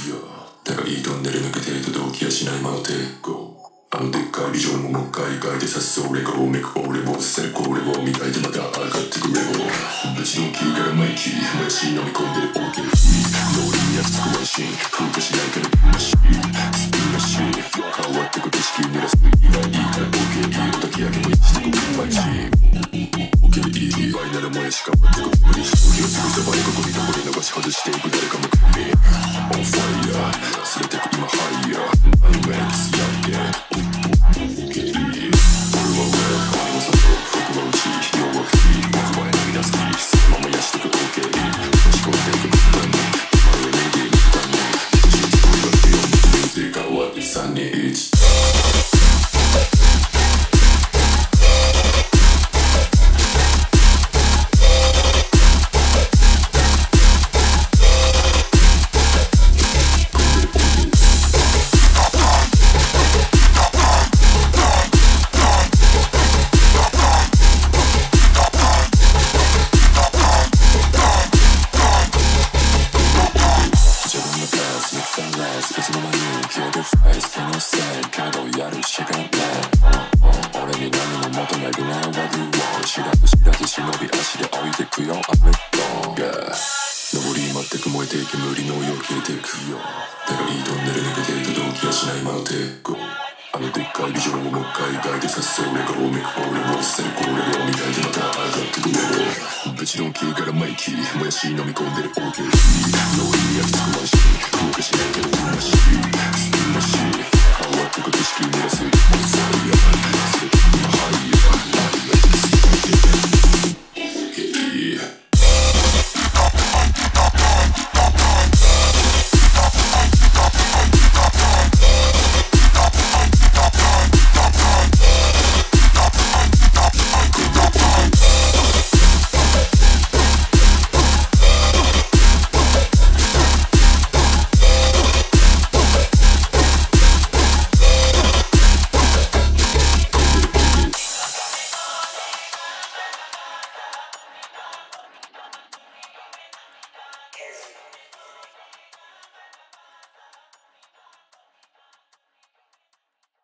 いや、だからいいトンネル抜けてると動機やしないまま抵抗。あのでっかいビジョンももう一回変えてさっそうレゴをめくこれぼうせるこれぼうみたいでまた上がってくれぼう。別の急からマイキー、マシー飲み込んでる大きなスピード。ローリンやつくまいし、風化しないからマシー、スピンマシー。変わってく景色を濡らす。今いいからボケ、いいの炊き上げもいつでもマイチー。ボケでいい、バイなら前しかまずここに。時を過ぎた場合ここにどこに流し外していく誰かもくれ。オンファイヤー、連れてく今ハイヤー。ナイメンスやって。But you don't care, got a Mikey. When she know me, go there, okay. No, he has to go.